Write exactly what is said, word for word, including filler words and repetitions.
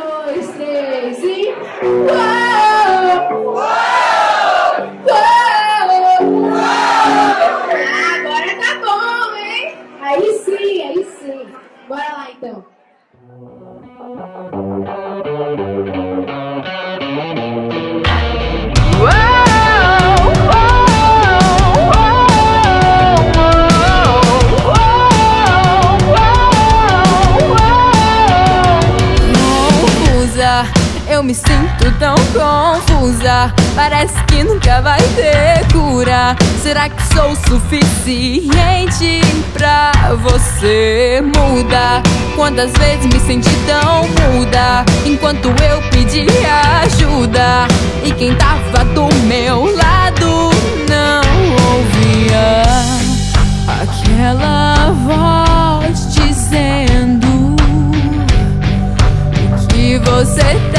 dois, três e... Uou! Uou! Uou! Uou! Agora tá bom, hein? Aí sim, aí sim. Bora lá, então. Eu me sinto tão confusa, parece que nunca vai ter cura. Será que sou suficiente pra você mudar? Quantas vezes me senti tão muda enquanto eu pedi ajuda, e quem tava do meu lado não ouvia aquela voz dizendo que você tem